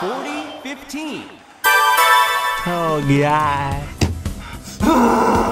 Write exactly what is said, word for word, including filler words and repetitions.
forty fifteen. Oh, God.